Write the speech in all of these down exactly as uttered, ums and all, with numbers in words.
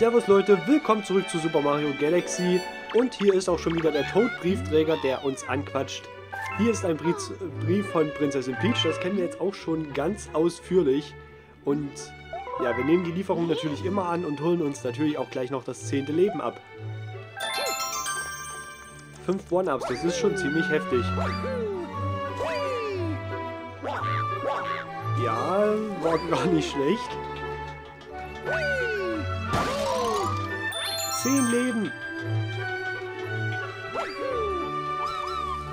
Servus Leute, willkommen zurück zu Super Mario Galaxy. Und hier ist auch schon wieder der Toad-Briefträger, der uns anquatscht. Hier ist ein Brief, Brief von Prinzessin Peach, das kennen wir jetzt auch schon ganz ausführlich. Und ja, wir nehmen die Lieferung natürlich immer an und holen uns natürlich auch gleich noch das zehnte Leben ab. Fünf One-Ups, das ist schon ziemlich heftig. Ja, war gar nicht schlecht. Zehn Leben!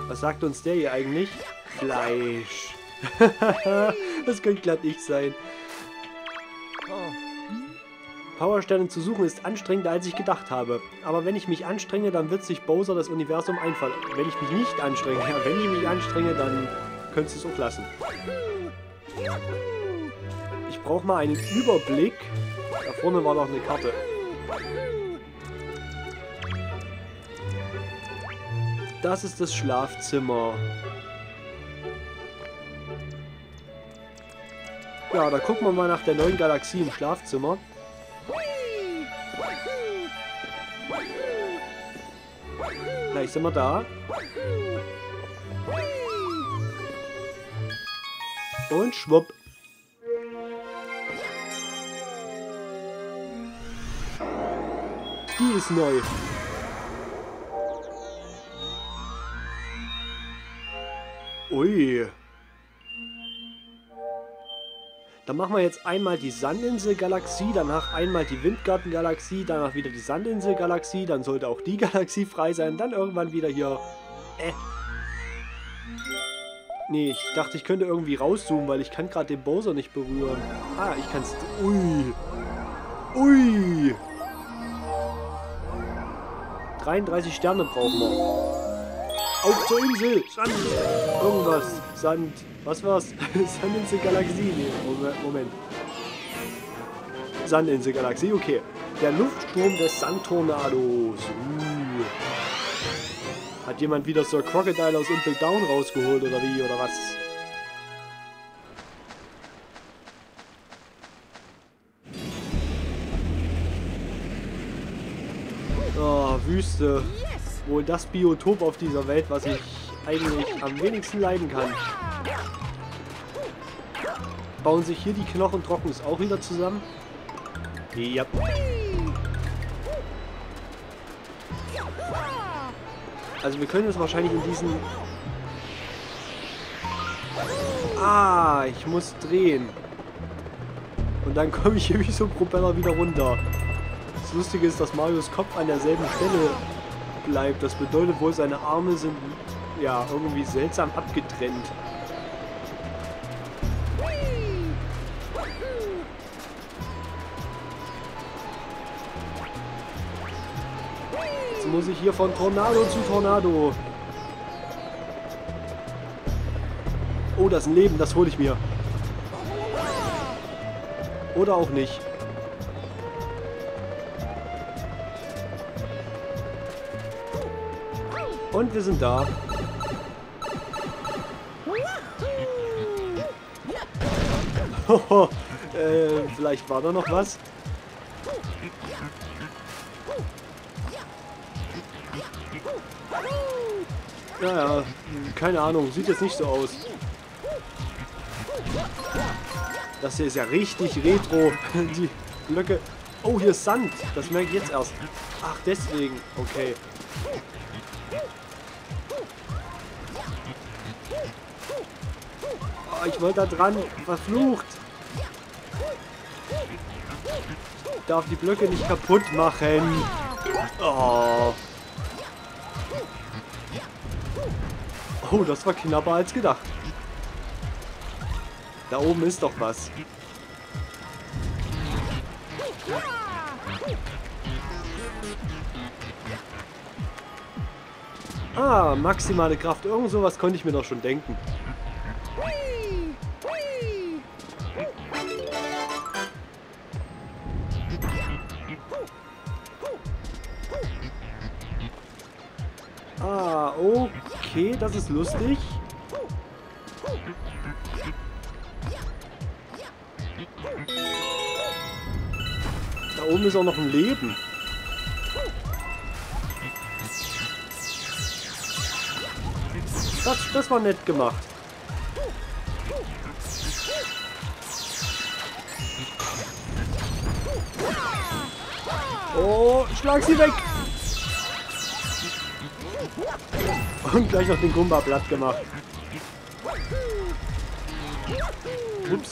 Was sagt uns der hier eigentlich? Fleisch! Das könnte glatt ich sein. Powersterne zu suchen ist anstrengender, als ich gedacht habe. Aber wenn ich mich anstrenge, dann wird sich Bowser das Universum einfallen. Wenn ich mich nicht anstrenge, ja, wenn ich mich anstrenge, dann könntest du es auch lassen. Ich brauche mal einen Überblick. Da vorne war noch eine Karte. Das ist das Schlafzimmer. Ja, da gucken wir mal nach der neuen Galaxie im Schlafzimmer. Gleich sind wir da. Und schwupp. Die ist neu. Ui. Dann machen wir jetzt einmal die Sandinsel-Galaxie, danach einmal die Windgarten-Galaxie, danach wieder die Sandinsel-Galaxie, dann sollte auch die Galaxie frei sein, dann irgendwann wieder hier... Äh. Nee, ich dachte, ich könnte irgendwie rauszoomen, weil ich kann gerade den Bowser nicht berühren. Ah, ich kann's... Ui. Ui. dreiunddreißig Sterne brauchen wir. Auf zur Insel! Sand! Irgendwas. Sand. Was war's? Sandinsel-Galaxie. Nee, Moment. Sandinsel-Galaxie, okay. Der Luftsturm des Sandtornados. Uh. Hat jemand wieder Sir Crocodile aus Impel Down rausgeholt oder wie? Oder was? Oh, Wüste. Wohl das Biotop auf dieser Welt, was ich eigentlich am wenigsten leiden kann. Bauen sich hier die Knochen trocken ist auch wieder zusammen? Ja. Also wir können es wahrscheinlich in diesen... Ah, ich muss drehen. Und dann komme ich hier wie so ein Propeller wieder runter. Das Lustige ist, dass Marios Kopf an derselben Stelle bleibt. Das bedeutet wohl, seine Arme sind ja irgendwie seltsam abgetrennt. Jetzt muss ich hier von Tornado zu Tornado. Oh, das ist ein Leben, das hole ich mir. Oder auch nicht. Und wir sind da. Hoho, äh, vielleicht war da noch was. Naja, keine Ahnung, sieht jetzt nicht so aus. Das hier ist ja richtig retro. Die Blöcke. Oh, hier ist Sand. Das merke ich jetzt erst. Ach, deswegen. Okay. Ich wollte da dran. Verflucht. Ich darf die Blöcke nicht kaputt machen. Oh. Oh, das war knapper als gedacht. Da oben ist doch was. Ah, maximale Kraft. Irgend sowas konnte ich mir doch schon denken. Ah, okay, das ist lustig. Da oben ist auch noch ein Leben. Das, das war nett gemacht. Oh, ich schlag sie weg. Und gleich noch den Goomba platt gemacht. Ups.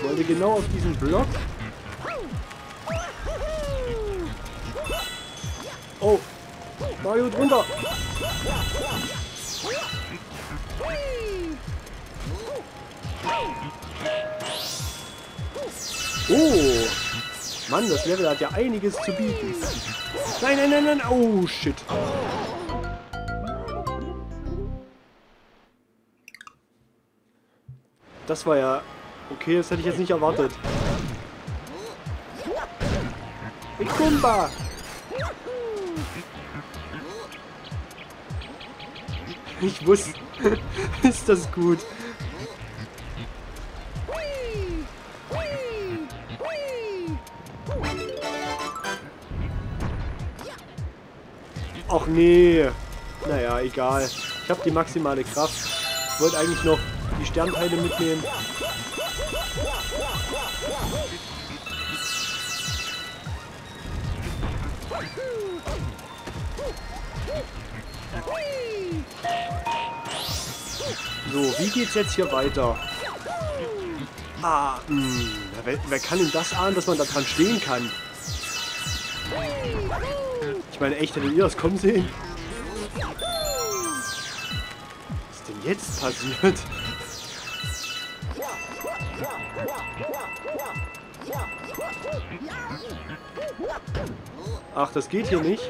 Ich wollte genau auf diesen Block. Oh. Mario drunter. Oh. Mann, das Level hat ja einiges zu bieten. Nein, nein, nein, nein. Oh, shit. Das war ja... Okay, das hätte ich jetzt nicht erwartet. Ich Kumba! Ich wusste... Ist das gut. Ach nee. Naja, egal. Ich habe die maximale Kraft. Ich wollte eigentlich noch die Sternteile mitnehmen. So, wie geht's jetzt hier weiter? Ah, mh. Wer, wer kann denn das ahnen, dass man da dran stehen kann? Ich meine, echt, hättet ihr das kommen sehen? Was ist denn jetzt passiert? Ach, das geht hier nicht.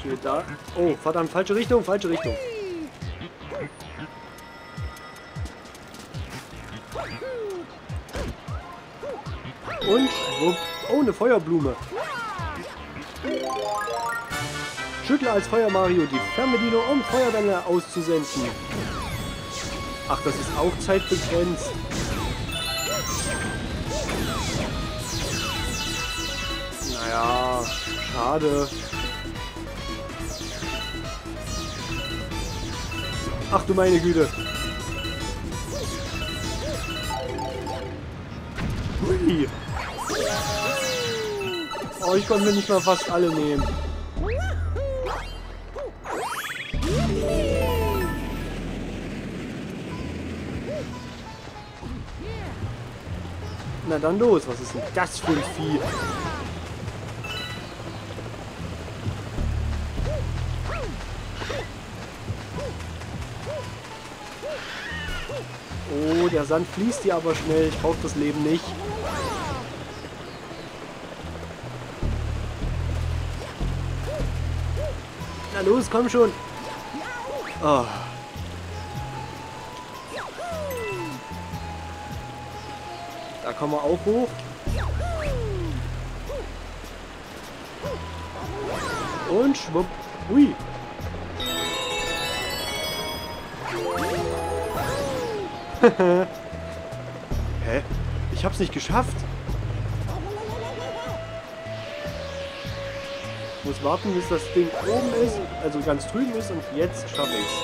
Steht da. Oh, verdammt, falsche Richtung, falsche Richtung. Und, wupp. Oh, eine Feuerblume. Schüttle als Feuer Mario die Fernbedienung, um Feuerbälle auszusenden. Ach, das ist auch zeitbegrenzt. Naja, schade. Ach du meine Güte. Hui. Oh, ich konnte mir nicht mal fast alle nehmen. Na dann los, was ist denn das für ein Vieh? Oh, der Sand fließt hier aber schnell. Ich brauche das Leben nicht. Na los, komm schon. Oh. Da kommen wir auch hoch. Und schwupp. Hui. Hä? Ich hab's nicht geschafft. Ich muss warten, bis das Ding oben ist, also ganz drüben ist, und jetzt schaffe ich's.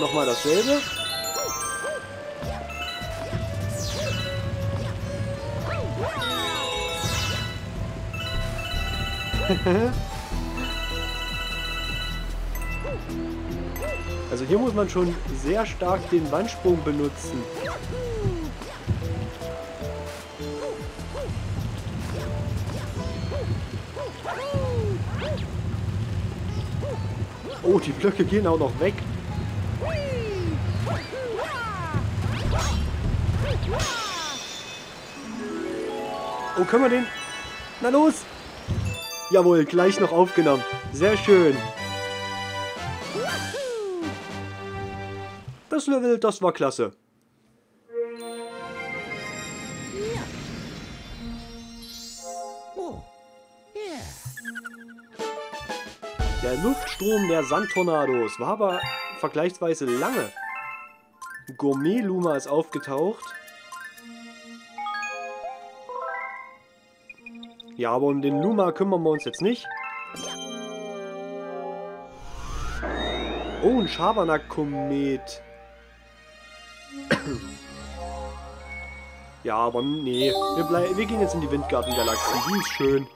Nochmal dasselbe. Also hier muss man schon sehr stark den Wandsprung benutzen. Oh, die Blöcke gehen auch noch weg. Oh, können wir den? Na los! Jawohl, gleich noch aufgenommen. Sehr schön. Das Level, das war klasse. Der Luftstrom der Sandtornados war aber vergleichsweise lange. Gourmet-Luma ist aufgetaucht. Ja, aber um den Luma kümmern wir uns jetzt nicht. Oh, ein Schabernack-Komet. Ja, aber nee. Wir, bleib, wir gehen jetzt in die Windgarten-Galaxie. Die ist schön.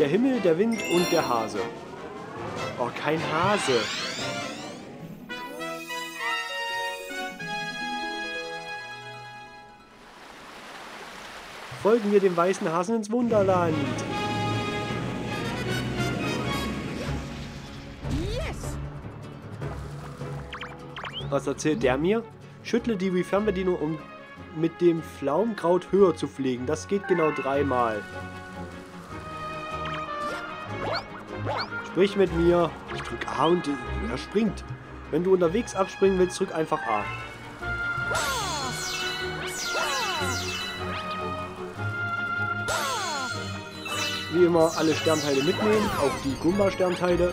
Der Himmel, der Wind und der Hase. Oh, kein Hase. Folgen wir dem weißen Hasen ins Wunderland. Yes. Was erzählt der mir? Schüttle die Wii-Fernbedienung, um mit dem Pflaumenkraut höher zu fliegen. Das geht genau dreimal. Sprich mit mir. Ich drücke A und er springt. Wenn du unterwegs abspringen willst, drück einfach A. Wie immer alle Sternteile mitnehmen, auch die Gumba-Sternteile.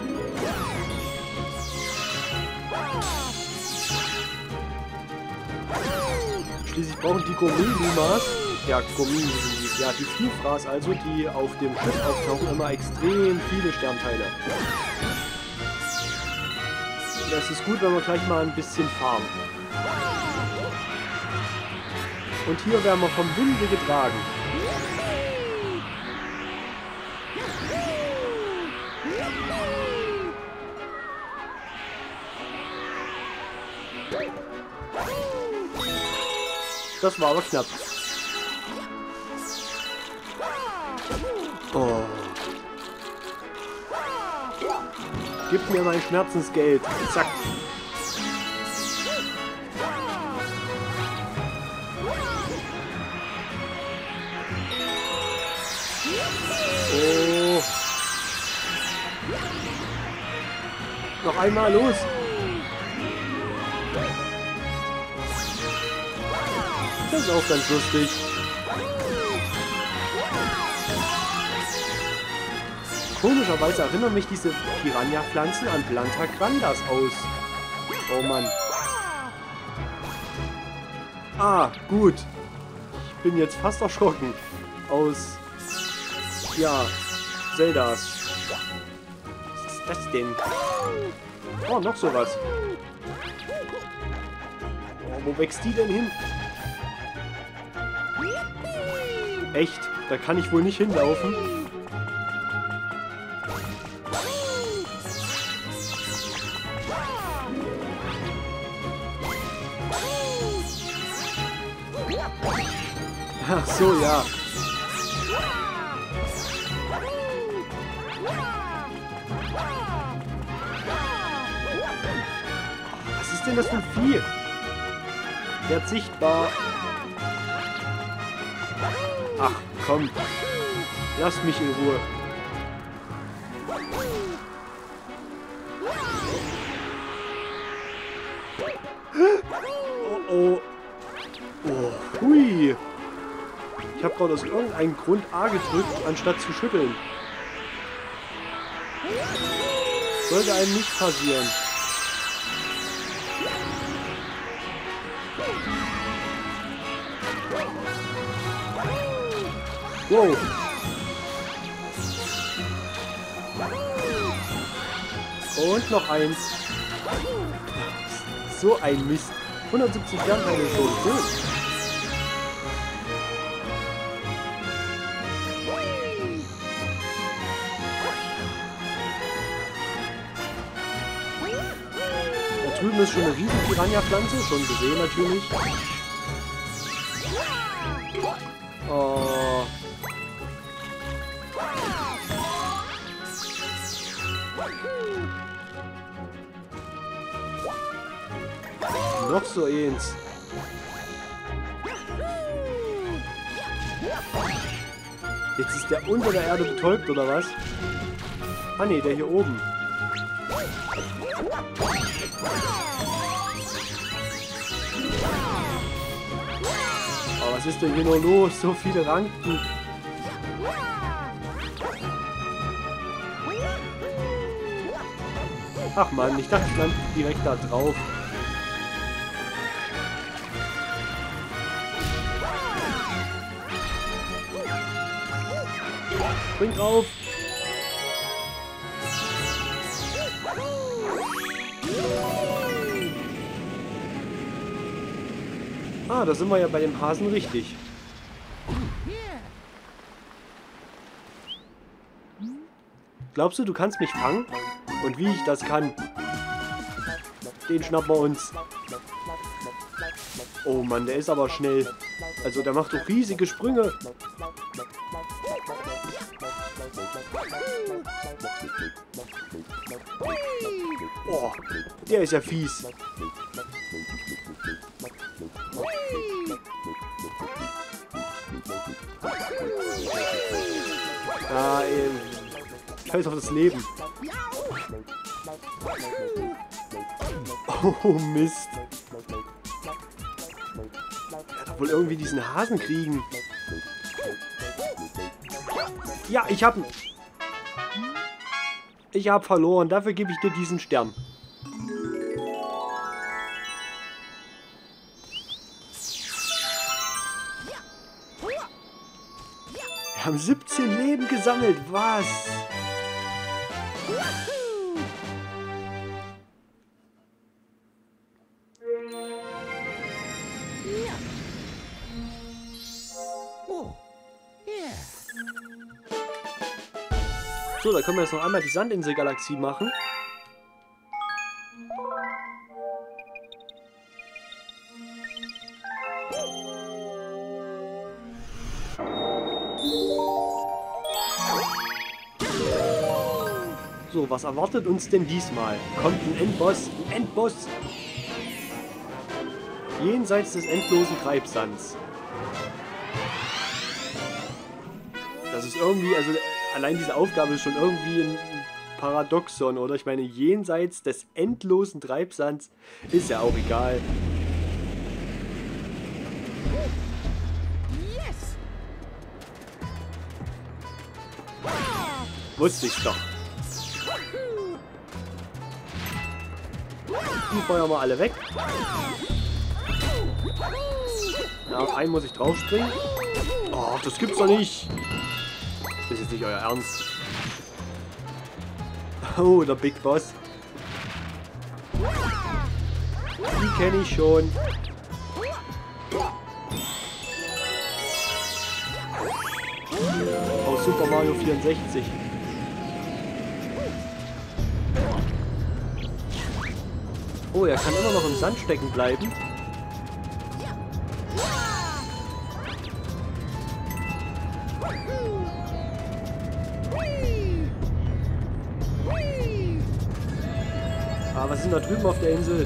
Schließlich brauchen die Gummimimas, ja, Gummimimas, ja, die Chufras, also die auf dem Schiff auftauchen, immer extrem viele Sternteile. Das ist gut, wenn wir gleich mal ein bisschen farmen. Und hier werden wir vom Winde getragen. Das war aber knapp. Oh. Gib mir mein Schmerzensgeld. Zack. Oh. Noch einmal los. Das ist auch ganz lustig. Komischerweise erinnern mich diese Piranha-Pflanzen an Planta Grandas aus. Oh Mann. Ah, gut. Ich bin jetzt fast erschrocken. Aus... ja, Zeldas. Was ist das denn? Oh, noch sowas. Oh, wo wächst die denn hin? Echt? Da kann ich wohl nicht hinlaufen. Ach so, ja. Was ist denn das für ein Vieh? Werd sichtbar. Ach, komm. Lass mich in Ruhe. Oh, oh. Oh, hui. Ich habe gerade aus irgendeinem Grund A gedrückt, anstatt zu schütteln. Sollte einem nicht passieren. Wow. Und noch eins. So ein Mist. hundertsiebzig Sternteile schon. Gut. Da drüben ist schon eine riesen Piranha-Pflanze. Schon gesehen natürlich. Oh. Noch so eins. Jetzt ist der unter der Erde betäubt, oder was? Ah ne, der hier oben. Was ist denn hier nur los? So viele Ranken. Ach man, ich dachte, ich lande direkt da drauf. Spring drauf! Ah, da sind wir ja bei dem Hasen richtig. Glaubst du, du kannst mich fangen? Und wie ich das kann. Den schnappen wir uns. Oh Mann, der ist aber schnell. Also der macht doch riesige Sprünge. Oh, der ist ja fies. Ah, eben. Scheiß auf das Leben. Oh Mist. Er hat wohl irgendwie diesen Hasen kriegen. Ja, ich hab ihn. Ich hab verloren. Dafür gebe ich dir diesen Stern. Wir haben siebzehn Leben gesammelt. Was? So, da können wir jetzt noch einmal die Sandinsel-Galaxie machen. So, was erwartet uns denn diesmal? Kommt ein Endboss, ein Endboss! Jenseits des endlosen Treibsands. Das ist irgendwie, also... Allein diese Aufgabe ist schon irgendwie ein Paradoxon, oder? Ich meine, jenseits des endlosen Treibsands ist ja auch egal. Yes. Wusste ich doch. Die feuern wir alle weg. Na, auf einen muss ich draufspringen. Oh, das gibt's doch nicht. Das ist jetzt nicht euer Ernst. Oh, der Big Boss. Die kenne ich schon. Aus Super Mario vierundsechzig. Oh, er kann immer noch im Sand stecken bleiben. Was ist denn da drüben auf der Insel?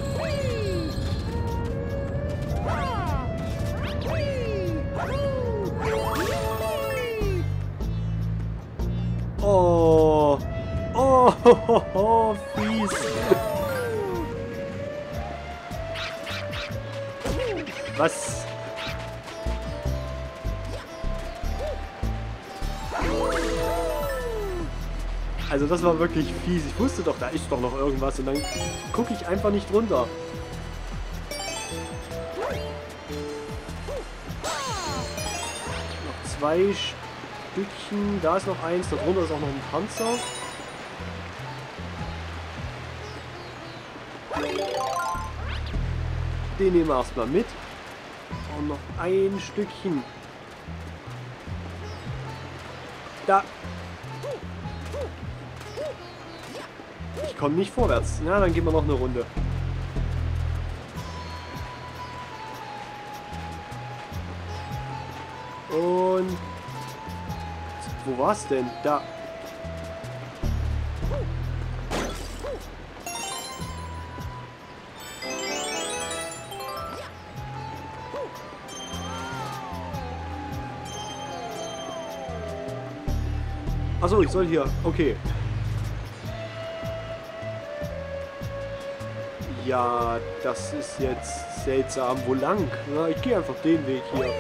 Oh, oh, ho, ho, ho, fies. Was? Also das war wirklich fies. Ich wusste doch, da ist doch noch irgendwas. Und dann gucke ich einfach nicht runter. Noch zwei Stückchen. Da ist noch eins. Da drunter ist auch noch ein Panzer. Den nehmen wir erstmal mit. Und noch ein Stückchen. Da. Ich komme nicht vorwärts. Na, dann gehen wir noch eine Runde. Und... Wo war's denn? Da. Achso, ich soll hier... Okay. Ja, das ist jetzt seltsam. Wo lang? Na, ich gehe einfach den Weg hier.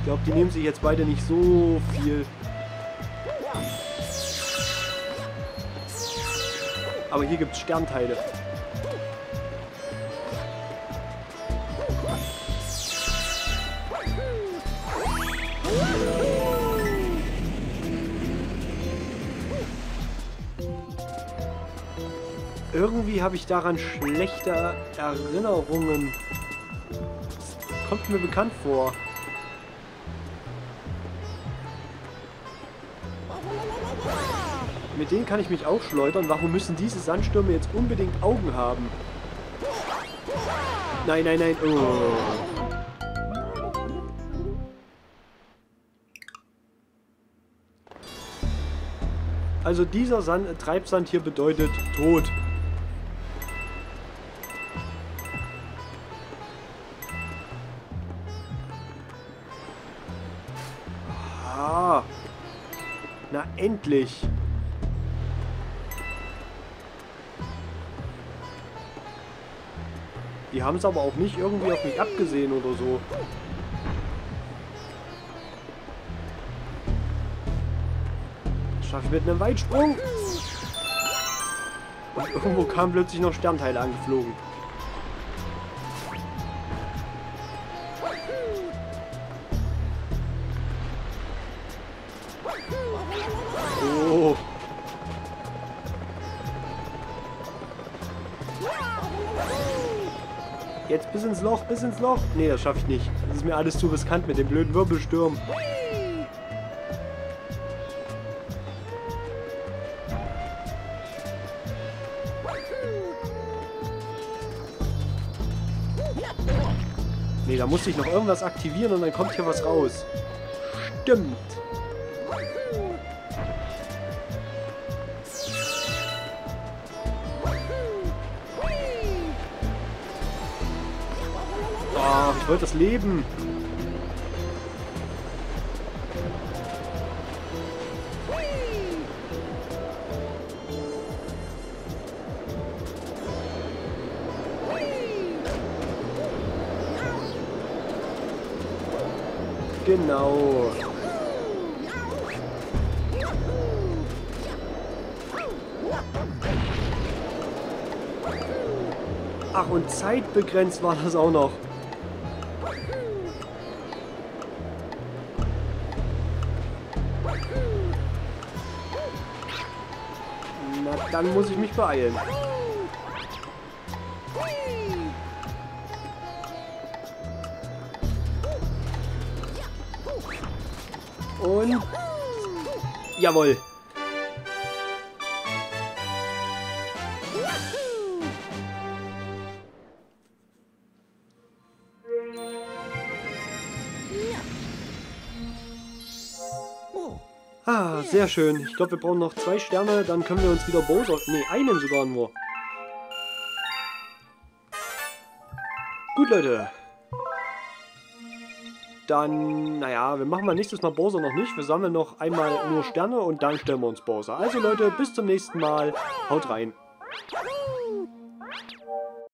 Ich glaube, die nehmen sich jetzt beide nicht so viel. Aber hier gibt es Sternteile. Irgendwie habe ich daran schlechte Erinnerungen. Das kommt mir bekannt vor. Mit denen kann ich mich auch schleudern. Warum müssen diese Sandstürme jetzt unbedingt Augen haben? Nein, nein, nein. Oh. Also dieser Sand, äh, Treibsand hier bedeutet Tod. Ah. Na endlich. Die haben es aber auch nicht irgendwie auf mich abgesehen oder so. Das schaffe ich mit einem Weitsprung. Und irgendwo kamen plötzlich noch Sternteile angeflogen. Oh. Jetzt bis ins Loch, bis ins Loch. Nee, das schaffe ich nicht. Das ist mir alles zu riskant mit dem blöden Wirbelsturm. Nee, da musste ich noch irgendwas aktivieren und dann kommt hier was raus. Stimmt. Ich wollte das Leben. Genau. Ach, und zeitbegrenzt war das auch noch. Dann muss ich mich beeilen. Und... Jawohl. Ah, sehr schön. Ich glaube, wir brauchen noch zwei Sterne, dann können wir uns wieder Bowser... Ne, einen sogar nur. Gut, Leute. Dann, naja, wir machen mal nächstes Mal Bowser noch nicht. Wir sammeln noch einmal nur Sterne und dann stellen wir uns Bowser. Also Leute, bis zum nächsten Mal. Haut rein.